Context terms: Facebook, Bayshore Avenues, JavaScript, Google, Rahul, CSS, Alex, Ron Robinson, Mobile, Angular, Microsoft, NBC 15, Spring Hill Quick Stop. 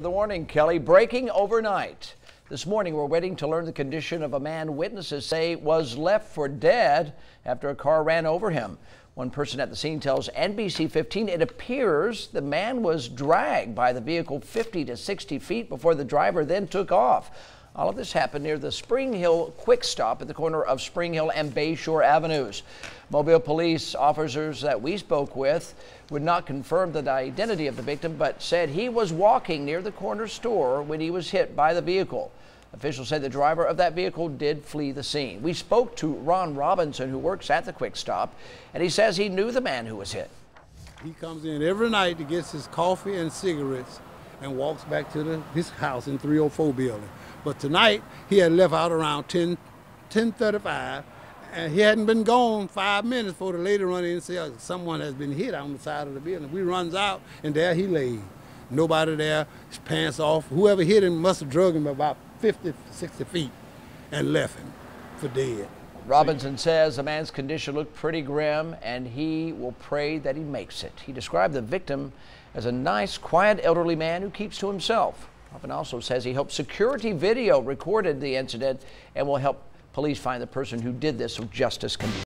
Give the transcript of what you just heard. The warning, Kelly, breaking overnight. This morning, we're waiting to learn the condition of a man witnesses say was left for dead after a car ran over him. One person at the scene tells NBC 15 it appears the man was dragged by the vehicle 50 to 60 feet before the driver then took off. All of this happened near the Spring Hill Quick Stop at the corner of Spring Hill and Bayshore Avenues. Mobile police officers that we spoke with would not confirm the identity of the victim, but said he was walking near the corner store when he was hit by the vehicle. Officials said the driver of that vehicle did flee the scene. We spoke to Ron Robinson, who works at the Quick Stop, and he says he knew the man who was hit. He comes in every night to get his coffee and cigarettes and walks back to his house in 304 building. But tonight, he had left out around 10:35, and he hadn't been gone 5 minutes before the lady run in and said, oh, someone has been hit on the side of the building. We runs out, and there he lay. Nobody there, his pants off. Whoever hit him must have drugged him about 50, 60 feet and left him for dead. Robinson says the man's condition looked pretty grim, and he will pray that he makes it. He described the victim as a nice, quiet, elderly man who keeps to himself. Robinson also says he hopes security video recorded the incident and will help police find the person who did this so justice can be served.